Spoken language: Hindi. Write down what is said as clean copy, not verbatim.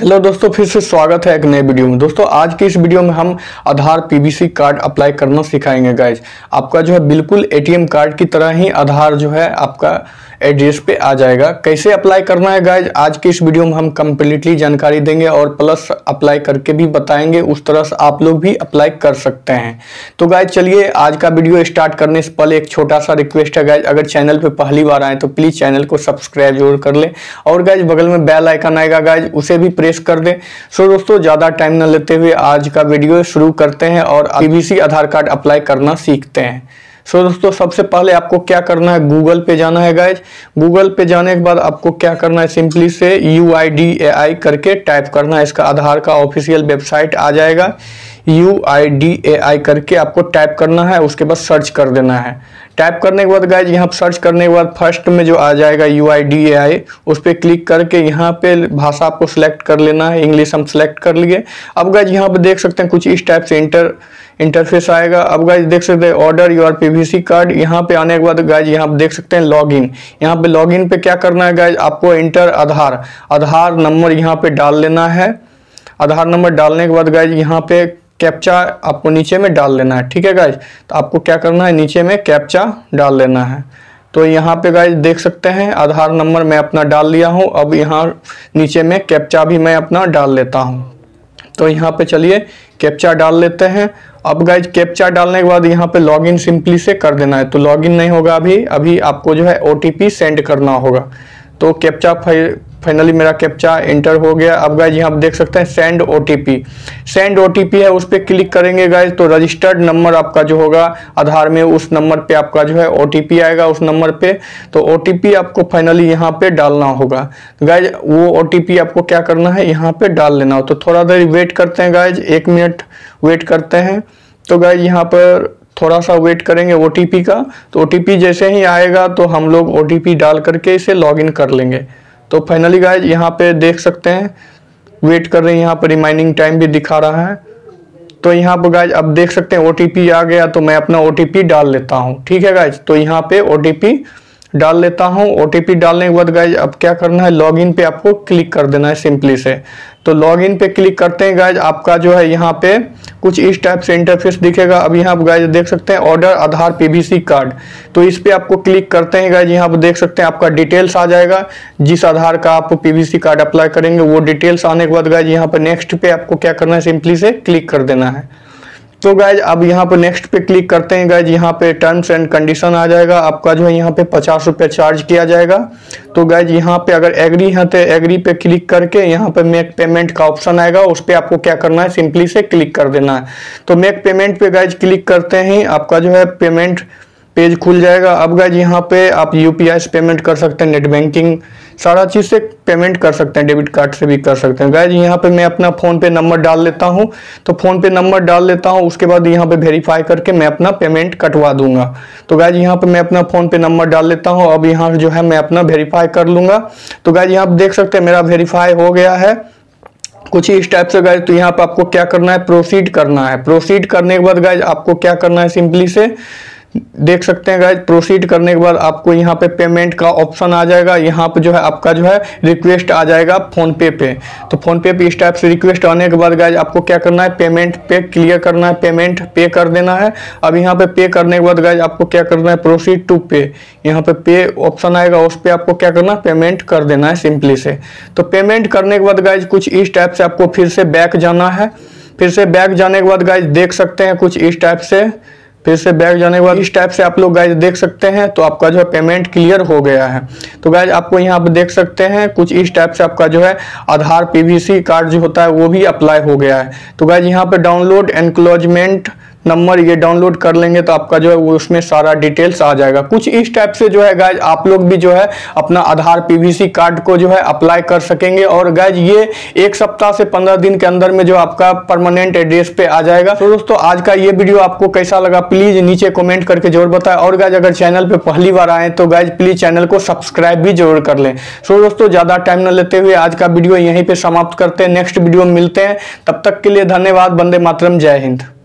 हेलो दोस्तों, फिर से स्वागत है एक नए वीडियो में। दोस्तों आज के इस वीडियो में हम आधार पीवीसी कार्ड अप्लाई करना सिखाएंगे। गाइज आपका जो है बिल्कुल एटीएम कार्ड की तरह ही आधार जो है आपका एड्रेस पे आ जाएगा। कैसे अप्लाई करना है गाइज, आज के इस वीडियो में हम कम्प्लीटली जानकारी देंगे और प्लस अप्लाई करके भी बताएंगे, उस तरह से आप लोग भी अप्लाई कर सकते हैं। तो गाइज चलिए आज का वीडियो स्टार्ट करने से पहले एक छोटा सा रिक्वेस्ट है गाइज, अगर चैनल पर पहली बार आए तो प्लीज़ चैनल को सब्सक्राइब जरूर कर लें और गाइज बगल में बेल आइकन आएगा गाइज, उसे भी कर दें। सो दोस्तों ज्यादा टाइम न लेते हुए आज का वीडियो शुरू करते हैं और पीवीसी आधार कार्ड अप्लाई करना सीखते हैं। सो दोस्तों सबसे पहले आपको क्या करना है, गूगल पे जाना है गाइज। गूगल पे जाने के बाद आपको क्या करना है, सिंपली से UIDAI करके टाइप करना है। इसका आधार का ऑफिशियल वेबसाइट आ जाएगा, UIDAI करके आपको टाइप करना है। उसके बाद सर्च कर देना है। टाइप करने के बाद गाइज यहाँ सर्च करने के बाद फर्स्ट में जो आ जाएगा UIDAI, उस पर क्लिक करके यहाँ पे भाषा आपको सिलेक्ट कर लेना है। इंग्लिश हम सिलेक्ट कर लिए। अब गाइज यहाँ पे देख सकते हैं कुछ इस टाइप से इंटरफेस आएगा। अब गाइज देख सकते हैं ऑर्डर योर पीवीसी कार्ड। यहाँ पे आने के बाद गाइज यहाँ पे देख सकते हैं लॉगिन। यहाँ पे लॉगिन पे क्या करना है गाइज, आपको एंटर आधार नंबर यहाँ पे डाल लेना है। आधार नंबर डालने के बाद गाइज यहाँ पे कैप्चा आपको नीचे में डाल लेना है। ठीक है गाइज, तो आपको क्या करना है, नीचे में कैप्चा डाल लेना है। तो यहाँ पे गाइज देख सकते हैं आधार नंबर मैं अपना डाल लिया हूँ। अब यहाँ नीचे में कैप्चा भी मैं अपना डाल लेता हूँ। तो यहाँ पे चलिए कैप्चा डाल लेते हैं। अब गाइज कैप्चा डालने के बाद यहाँ पे लॉगिन सिंपली से कर देना है। तो लॉगिन नहीं होगा अभी, अभी आपको जो है OTP सेंड करना होगा। तो कैप्चा फाइनली मेरा कैप्चा एंटर हो गया। अब गाइज यहाँ आप देख सकते हैं सेंड OTP। सेंड OTP है, उस पर क्लिक करेंगे गाइज तो रजिस्टर्ड नंबर आपका जो होगा आधार में, उस नंबर पे आपका जो है OTP आएगा। उस नंबर पे तो OTP आपको फाइनली यहाँ पे डालना होगा। गाइज वो OTP आपको क्या करना है, यहाँ पे डाल लेना हो। तो थोड़ा देर वेट करते हैं गाइज, 1 मिनट वेट करते हैं। तो गाइज यहाँ पर थोड़ा सा वेट करेंगे OTP का। तो OTP जैसे ही आएगा तो हम लोग OTP डाल करके इसे लॉगिन कर लेंगे। तो फाइनली गाइज यहाँ पे देख सकते हैं वेट कर रहे हैं, यहाँ पर रिमाइंडिंग टाइम भी दिखा रहा है। तो यहाँ पर गाइज अब देख सकते हैं OTP आ गया। तो मैं अपना OTP डाल लेता हूँ। ठीक है गाइज, तो यहाँ पे OTP डाल लेता हूँ। OTP डालने के बाद गाइज अब क्या करना है, लॉगिन पे आपको क्लिक कर देना है सिंपली से। तो लॉगिन पे क्लिक करते हैं गाइज, आपका जो है यहाँ पे कुछ इस टाइप से इंटरफेस दिखेगा। अब यहाँ पर गाइज देख सकते हैं ऑर्डर आधार पीवीसी कार्ड। तो इस पे आपको क्लिक करते हैं गाइज, यहाँ पर देख सकते हैं आपका डिटेल्स आ जाएगा। जिस आधार का आप पीवीसी कार्ड अप्लाई करेंगे वो डिटेल्स आने के बाद गाइज यहाँ पर नेक्स्ट पे आपको क्या करना है, सिंपली से क्लिक कर देना है। तो गाइज अब यहाँ पे नेक्स्ट पे क्लिक करते हैं गाइज, यहाँ पे टर्म्स एंड कंडीशन आ जाएगा। आपका जो है यहाँ पे 50 रुपये चार्ज किया जाएगा। तो गाइज यहाँ पे अगर एग्री है तो एग्री पे क्लिक करके यहाँ पे मेक पेमेंट का ऑप्शन आएगा, उस पर आपको क्या करना है, सिंपली से क्लिक कर देना है। तो मेक पेमेंट पे गाइज क्लिक करते ही आपका जो है पेमेंट पेज खुल जाएगा। अब गाइज यहाँ पे आप UPI से पेमेंट कर सकते हैं, नेट बैंकिंग सारा चीज़ से पेमेंट कर सकते हैं, डेबिट कार्ड से भी कर सकते हैं। गाइज यहाँ पे मैं अपना फ़ोन पे नंबर डाल लेता हूँ। तो फ़ोन पे नंबर डाल लेता हूँ, उसके बाद यहाँ पे वेरीफाई करके मैं अपना पेमेंट कटवा दूंगा। तो गाइज यहाँ पे मैं अपना फ़ोन पे नंबर डाल लेता हूँ। अब यहाँ जो है मैं अपना वेरीफाई कर लूँगा। तो गाइज यहाँ पर देख सकते हैं मेरा वेरीफाई हो गया है कुछ इस टाइप से गाइज। तो यहाँ पर आपको क्या करना है, प्रोसीड करना है। प्रोसीड करने के बाद गाइज आपको क्या करना है, सिंपली से देख सकते हैं गाइज प्रोसीड करने के बाद आपको यहाँ पे पेमेंट का ऑप्शन आ जाएगा। यहाँ पे जो है आपका जो है रिक्वेस्ट आ जाएगा फोन पे पे। तो फोन पे इस टाइप से रिक्वेस्ट आने के बाद गाइज आपको क्या करना है, पेमेंट पे क्लियर करना है, पेमेंट पे कर देना है। अब यहाँ पे पे करने के बाद गाइज आपको क्या करना है, प्रोसीड टू पे, यहाँ पे पे ऑप्शन आएगा, उस पर आपको क्या करना है, पेमेंट कर देना है सिंपली से। तो पेमेंट करने के बाद गाइज कुछ इस टाइप से आपको फिर से बैक जाना है। फिर से बैक जाने के बाद गाइज देख सकते हैं कुछ इस टाइप से आप लोग गाइज देख सकते हैं। तो आपका जो है पेमेंट क्लियर हो गया है। तो गाइज आपको यहाँ पे देख सकते हैं कुछ इस टाइप से आपका जो है आधार पीवीसी कार्ड जो होता है वो भी अप्लाई हो गया है। तो गाइज यहाँ पे डाउनलोड एनक्लोजमेंट नंबर ये डाउनलोड कर लेंगे तो आपका जो है वो उसमें सारा डिटेल्स आ जाएगा। कुछ इस टाइप से जो है गाइज आप लोग भी जो है अपना आधार पीवीसी कार्ड को जो है अप्लाई कर सकेंगे। और गाइज ये 1 सप्ताह से 15 दिन के अंदर में जो आपका परमानेंट एड्रेस पे आ जाएगा। तो दोस्तों आज का ये वीडियो आपको कैसा लगा प्लीज नीचे कॉमेंट करके जरूर बताएं। और गाइज अगर चैनल पर पहली बार आए तो गाइज प्लीज चैनल को सब्सक्राइब भी जरूर कर लें। सो दोस्तों ज्यादा टाइम न लेते हुए आज का वीडियो यहीं पर समाप्त करते हैं। नेक्स्ट वीडियो में मिलते हैं, तब तक के लिए धन्यवाद। वंदे मातरम, जय हिंद।